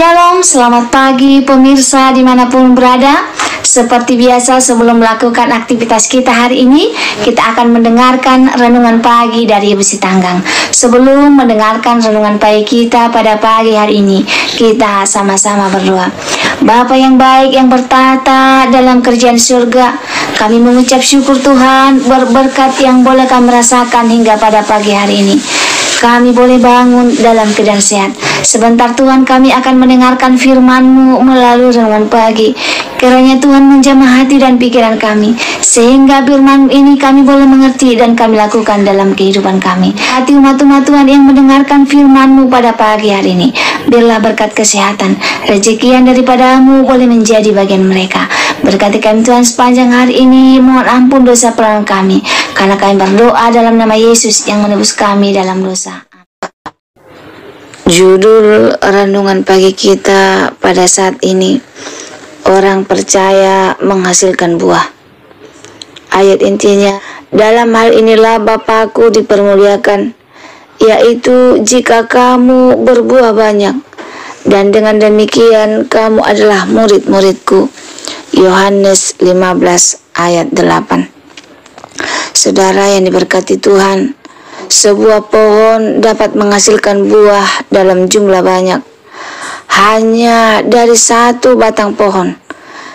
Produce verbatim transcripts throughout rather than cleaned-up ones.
Shalom, selamat pagi pemirsa dimanapun berada. Seperti biasa sebelum melakukan aktivitas kita hari ini, kita akan mendengarkan renungan pagi dari Ibu Sitanggang. Sebelum mendengarkan renungan pagi kita pada pagi hari ini, kita sama-sama berdoa. Bapa yang baik yang bertata dalam kerajaan surga, kami mengucap syukur Tuhan buat berkat yang boleh kami rasakan hingga pada pagi hari ini. Kami boleh bangun dalam keadaan sehat. Sebentar Tuhan, kami akan mendengarkan firman-Mu melalui renungan pagi. Kiranya Tuhan menjamah hati dan pikiran kami, sehingga firman ini kami boleh mengerti dan kami lakukan dalam kehidupan kami. Hati umat-umat Tuhan yang mendengarkan firman-Mu pada pagi hari ini, biarlah berkat kesehatan, rezeki yang daripada-Mu boleh menjadi bagian mereka. Berkati kami Tuhan sepanjang hari ini, mohon ampun dosa perlahan kami, karena kami berdoa dalam nama Yesus yang menebus kami dalam dosa. Judul renungan pagi kita pada saat ini, orang percaya menghasilkan buah. Ayat intinya, dalam hal inilah Bapa-Ku dipermuliakan, yaitu jika kamu berbuah banyak, dan dengan demikian kamu adalah murid-murid-Ku. Yohanes lima belas ayat delapan. Saudara yang diberkati Tuhan, sebuah pohon dapat menghasilkan buah dalam jumlah banyak hanya dari satu batang pohon.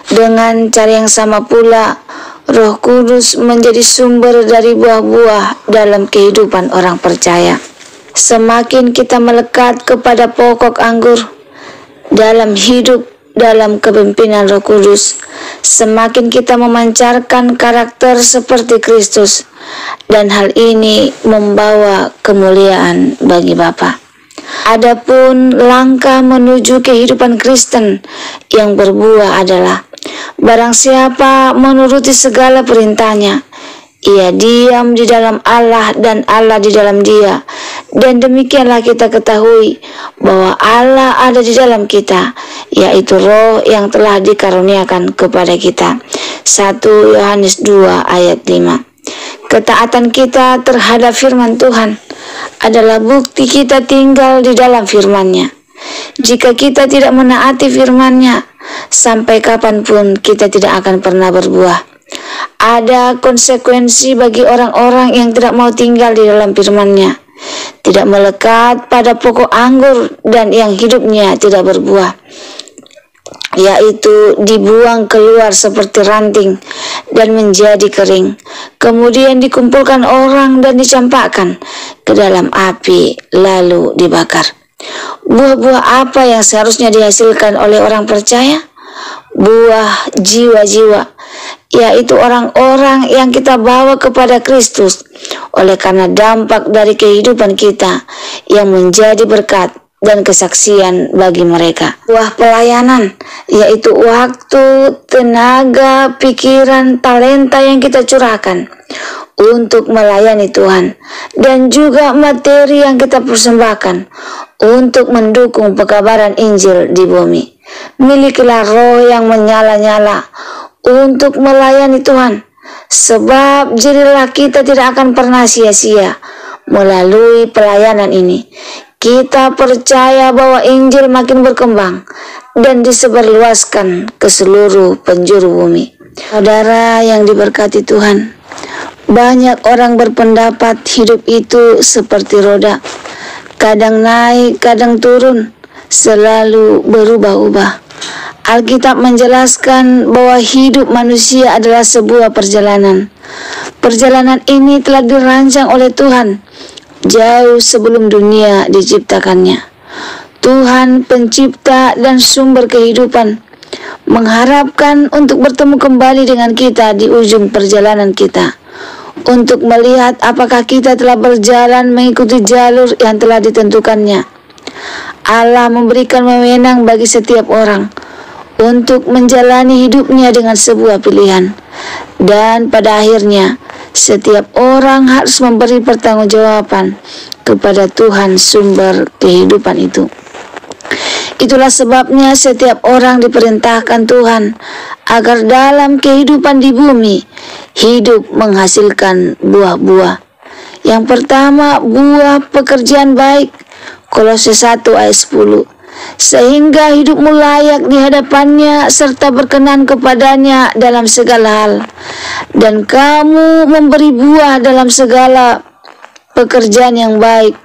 Dengan cara yang sama pula, Roh Kudus menjadi sumber dari buah-buah dalam kehidupan orang percaya. Semakin kita melekat kepada pokok anggur dalam hidup dalam kepemimpinan Roh Kudus, semakin kita memancarkan karakter seperti Kristus, dan hal ini membawa kemuliaan bagi Bapa. Adapun langkah menuju kehidupan Kristen yang berbuah adalah, barang siapa menuruti segala perintahnya, ia diam di dalam Allah dan Allah di dalam dia. Dan demikianlah kita ketahui bahwa Allah ada di dalam kita, yaitu Roh yang telah dikaruniakan kepada kita. satu Yohanes dua ayat lima. Ketaatan kita terhadap firman Tuhan adalah bukti kita tinggal di dalam firman-Nya. Jika kita tidak menaati firman-Nya, sampai kapanpun kita tidak akan pernah berbuah. Ada konsekuensi bagi orang-orang yang tidak mau tinggal di dalam firman-Nya, tidak melekat pada pokok anggur dan yang hidupnya tidak berbuah, yaitu dibuang keluar seperti ranting dan menjadi kering, kemudian dikumpulkan orang dan dicampakkan ke dalam api lalu dibakar. Buah-buah apa yang seharusnya dihasilkan oleh orang percaya? Buah jiwa-jiwa, yaitu orang-orang yang kita bawa kepada Kristus oleh karena dampak dari kehidupan kita yang menjadi berkat dan kesaksian bagi mereka. Buah pelayanan, yaitu waktu, tenaga, pikiran, talenta yang kita curahkan untuk melayani Tuhan, dan juga materi yang kita persembahkan untuk mendukung pekabaran Injil di bumi. Milikilah roh yang menyala-nyala untuk melayani Tuhan, sebab jadilah kita tidak akan pernah sia-sia melalui pelayanan ini. Kita percaya bahwa Injil makin berkembang dan disebarluaskan ke seluruh penjuru bumi. Saudara yang diberkati Tuhan, banyak orang berpendapat hidup itu seperti roda, kadang naik, kadang turun, selalu berubah-ubah. Alkitab menjelaskan bahwa hidup manusia adalah sebuah perjalanan. Perjalanan ini telah dirancang oleh Tuhan jauh sebelum dunia diciptakannya. Tuhan, pencipta dan sumber kehidupan, mengharapkan untuk bertemu kembali dengan kita di ujung perjalanan kita, untuk melihat apakah kita telah berjalan mengikuti jalur yang telah ditentukannya. Allah memberikan wewenang bagi setiap orang untuk menjalani hidupnya dengan sebuah pilihan, dan pada akhirnya setiap orang harus memberi pertanggungjawaban kepada Tuhan sumber kehidupan itu. Itulah sebabnya setiap orang diperintahkan Tuhan agar dalam kehidupan di bumi hidup menghasilkan buah-buah. Yang pertama, buah pekerjaan baik, Kolose satu ayat sepuluh. sehingga hidupmu layak di hadapannya serta berkenan kepadanya dalam segala hal, dan kamu memberi buah dalam segala pekerjaan yang baik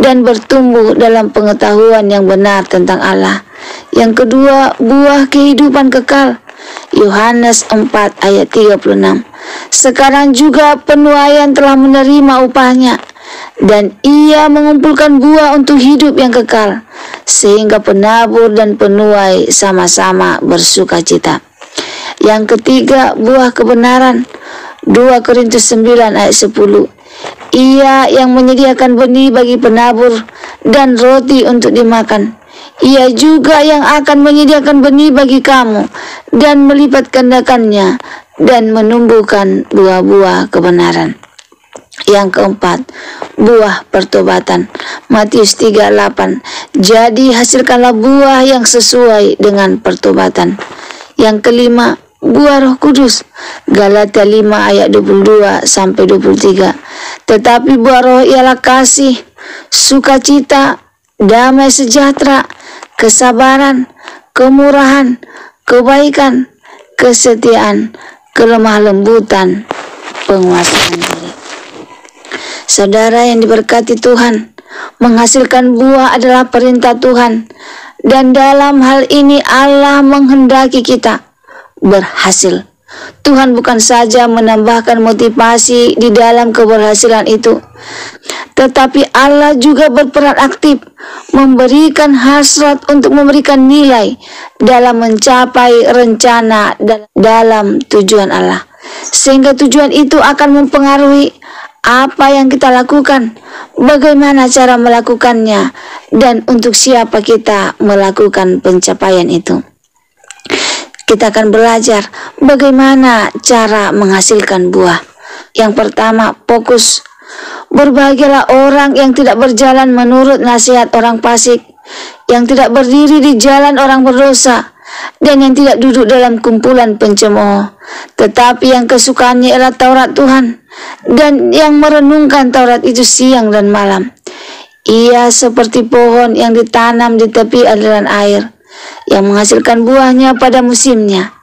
dan bertumbuh dalam pengetahuan yang benar tentang Allah. Yang kedua, buah kehidupan kekal. Yohanes empat ayat tiga puluh enam. Sekarang juga penuaian telah menerima upahnya, dan ia mengumpulkan buah untuk hidup yang kekal, sehingga penabur dan penuai sama-sama bersukacita. Yang ketiga, buah kebenaran. Dua Korintus sembilan ayat sepuluh. Ia yang menyediakan benih bagi penabur dan roti untuk dimakan. Ia juga yang akan menyediakan benih bagi kamu dan melipat gandakannya dan menumbuhkan buah-buah kebenaran. Yang keempat, buah pertobatan. Matius tiga ayat delapan. Jadi hasilkanlah buah yang sesuai dengan pertobatan. Yang kelima, buah Roh Kudus. Galatia lima ayat dua puluh dua sampai dua puluh tiga. Tetapi buah Roh ialah kasih, sukacita, damai sejahtera, kesabaran, kemurahan, kebaikan, kesetiaan, kelemah lembutan, penguasaan diri. Saudara yang diberkati Tuhan, menghasilkan buah adalah perintah Tuhan, dan dalam hal ini Allah menghendaki kita berhasil. Tuhan bukan saja menambahkan motivasi di dalam keberhasilan itu, tetapi Allah juga berperan aktif memberikan hasrat untuk memberikan nilai dalam mencapai rencana dan dalam tujuan Allah, sehingga tujuan itu akan mempengaruhi apa yang kita lakukan, bagaimana cara melakukannya, dan untuk siapa kita melakukan pencapaian itu. Kita akan belajar bagaimana cara menghasilkan buah. Yang pertama, fokus. Berbahagialah orang yang tidak berjalan menurut nasihat orang fasik, yang tidak berdiri di jalan orang berdosa, dan yang tidak duduk dalam kumpulan pencemooh, tetapi yang kesukaannya ialah Taurat Tuhan, dan yang merenungkan Taurat itu siang dan malam. Ia seperti pohon yang ditanam di tepi aliran air, yang menghasilkan buahnya pada musimnya,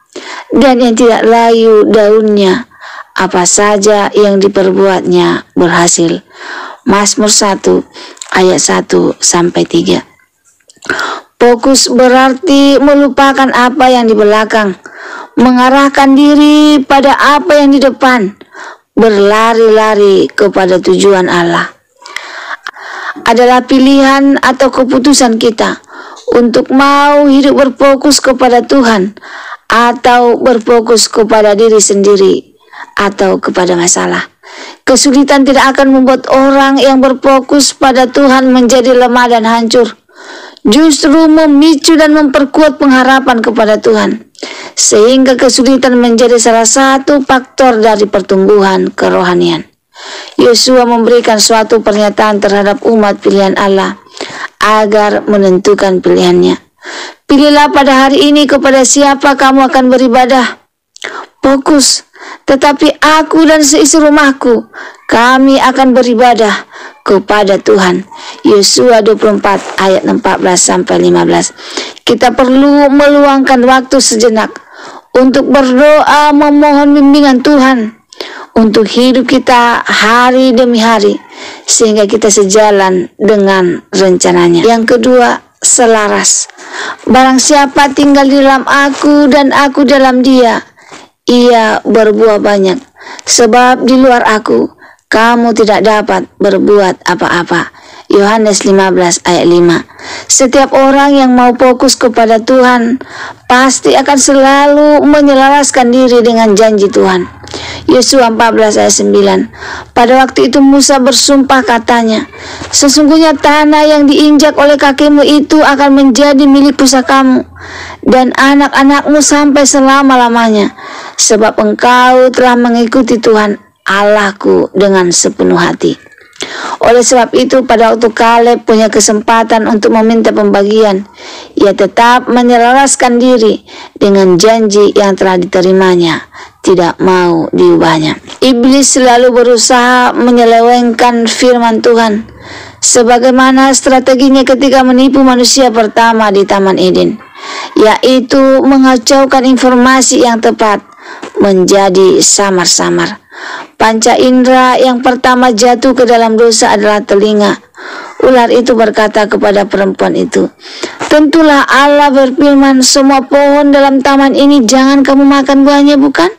dan yang tidak layu daunnya. Apa saja yang diperbuatnya berhasil. Mazmur satu ayat satu sampai tiga. Fokus berarti melupakan apa yang di belakang, mengarahkan diri pada apa yang di depan, berlari-lari kepada tujuan Allah. Adalah pilihan atau keputusan kita untuk mau hidup berfokus kepada Tuhan atau berfokus kepada diri sendiri atau kepada masalah. Kesulitan tidak akan membuat orang yang berfokus pada Tuhan menjadi lemah dan hancur, justru memicu dan memperkuat pengharapan kepada Tuhan, sehingga kesulitan menjadi salah satu faktor dari pertumbuhan kerohanian. Yosua memberikan suatu pernyataan terhadap umat pilihan Allah agar menentukan pilihannya. Pilihlah pada hari ini kepada siapa kamu akan beribadah. Fokus. Tetapi aku dan seisi rumahku, kami akan beribadah kepada Tuhan. Yosua dua puluh empat ayat empat belas sampai lima belas. Kita perlu meluangkan waktu sejenak untuk berdoa memohon bimbingan Tuhan untuk hidup kita hari demi hari, sehingga kita sejalan dengan rencananya. Yang kedua, selaras. Barang siapa tinggal di dalam aku dan aku dalam dia, ia berbuah banyak, sebab di luar aku, kamu tidak dapat berbuat apa-apa. Yohanes lima belas ayat lima. Setiap orang yang mau fokus kepada Tuhan, pasti akan selalu menyelaraskan diri dengan janji Tuhan. Yosua empat belas ayat sembilan. Pada waktu itu Musa bersumpah katanya, sesungguhnya tanah yang diinjak oleh kakimu itu akan menjadi milik pusakamu dan anak-anakmu sampai selama-lamanya, sebab engkau telah mengikuti Tuhan Allahku dengan sepenuh hati. Oleh sebab itu, pada waktu Kaleb punya kesempatan untuk meminta pembagian, ia tetap menyelaraskan diri dengan janji yang telah diterimanya, tidak mau diubahnya. Iblis selalu berusaha menyelewengkan firman Tuhan, sebagaimana strateginya ketika menipu manusia pertama di Taman Eden, yaitu mengacaukan informasi yang tepat menjadi samar-samar. Panca indera yang pertama jatuh ke dalam dosa adalah telinga. Ular itu berkata kepada perempuan itu, "Tentulah Allah berfirman, semua pohon dalam taman ini jangan kamu makan buahnya, bukan?"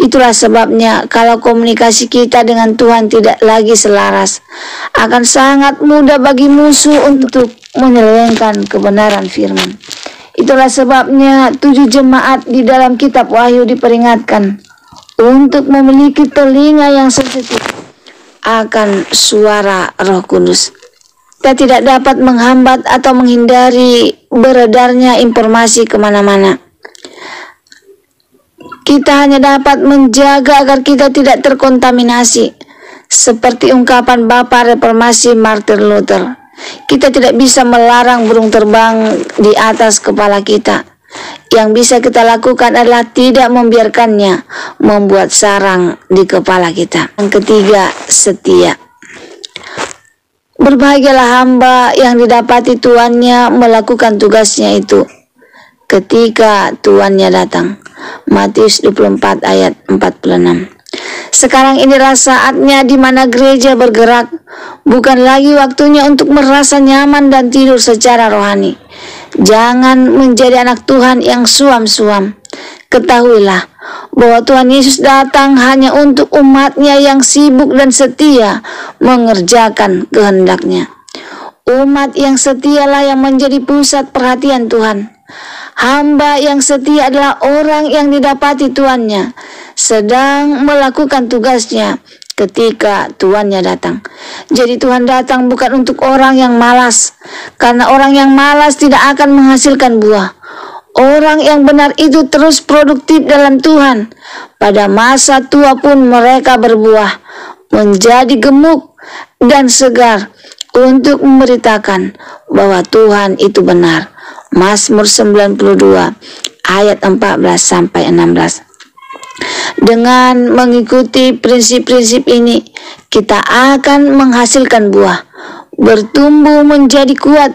Itulah sebabnya kalau komunikasi kita dengan Tuhan tidak lagi selaras, akan sangat mudah bagi musuh untuk menyelewengkan kebenaran firman. Itulah sebabnya tujuh jemaat di dalam kitab Wahyu diperingatkan untuk memiliki telinga yang sensitif akan suara Roh Kudus. Kita tidak dapat menghambat atau menghindari beredarnya informasi kemana-mana. Kita hanya dapat menjaga agar kita tidak terkontaminasi, seperti ungkapan Bapa Reformasi Martin Luther. Kita tidak bisa melarang burung terbang di atas kepala kita. Yang bisa kita lakukan adalah tidak membiarkannya membuat sarang di kepala kita. Yang ketiga, setia. Berbahagialah hamba yang didapati tuannya melakukan tugasnya itu ketika tuannya datang. Matius dua puluh empat ayat empat puluh enam. Sekarang inilah saatnya di mana gereja bergerak, bukan lagi waktunya untuk merasa nyaman dan tidur secara rohani. Jangan menjadi anak Tuhan yang suam-suam. Ketahuilah bahwa Tuhan Yesus datang hanya untuk umatnya yang sibuk dan setia mengerjakan kehendaknya. Umat yang setialah yang menjadi pusat perhatian Tuhan. Hamba yang setia adalah orang yang didapati tuannya sedang melakukan tugasnya ketika tuannya datang. Jadi Tuhan datang bukan untuk orang yang malas, karena orang yang malas tidak akan menghasilkan buah. Orang yang benar itu terus produktif dalam Tuhan. Pada masa tua pun mereka berbuah, menjadi gemuk dan segar untuk memberitakan bahwa Tuhan itu benar. Mazmur sembilan puluh dua ayat empat belas sampai enam belas. Dengan mengikuti prinsip-prinsip ini, kita akan menghasilkan buah, bertumbuh menjadi kuat,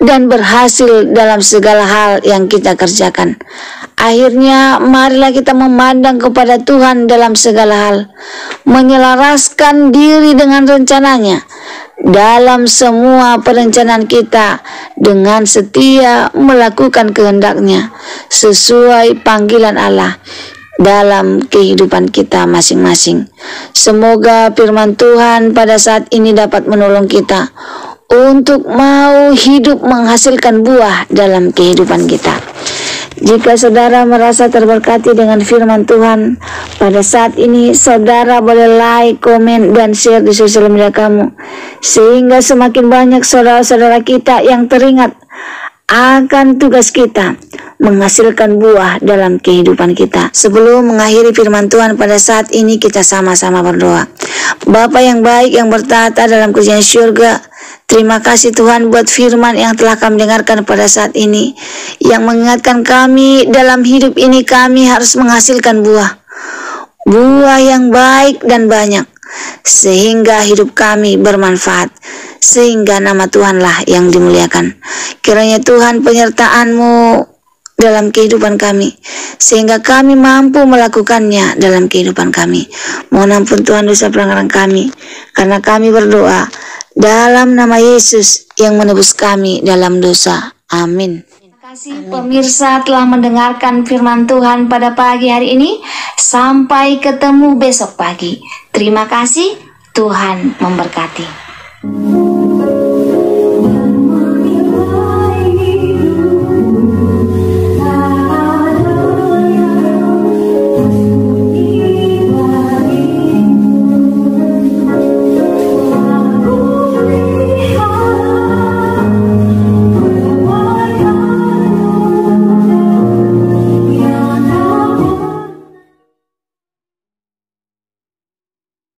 dan berhasil dalam segala hal yang kita kerjakan. Akhirnya, marilah kita memandang kepada Tuhan dalam segala hal, menyelaraskan diri dengan rencananya. Dalam semua perencanaan kita, dengan setia melakukan kehendaknya sesuai panggilan Allah dalam kehidupan kita masing-masing. Semoga firman Tuhan pada saat ini dapat menolong kita untuk mau hidup menghasilkan buah dalam kehidupan kita. Jika saudara merasa terberkati dengan firman Tuhan pada saat ini, saudara boleh like, komen, dan share di sosial media kamu, sehingga semakin banyak saudara-saudara kita yang teringat akan tugas kita menghasilkan buah dalam kehidupan kita. Sebelum mengakhiri firman Tuhan pada saat ini, kita sama-sama berdoa. Bapa yang baik, yang bertata dalam kerajaan surga, terima kasih Tuhan buat firman yang telah kami dengarkan pada saat ini, yang mengingatkan kami dalam hidup ini kami harus menghasilkan buah, buah yang baik dan banyak, sehingga hidup kami bermanfaat, sehingga nama Tuhanlah yang dimuliakan. Kiranya Tuhan penyertaan-Mu dalam kehidupan kami, sehingga kami mampu melakukannya dalam kehidupan kami. Mohon ampun Tuhan dosa pelanggaran kami, karena kami berdoa dalam nama Yesus yang menebus kami dalam dosa. Amin. Terima kasih pemirsa telah mendengarkan firman Tuhan pada pagi hari ini. Sampai ketemu besok pagi. Terima kasih, Tuhan memberkati.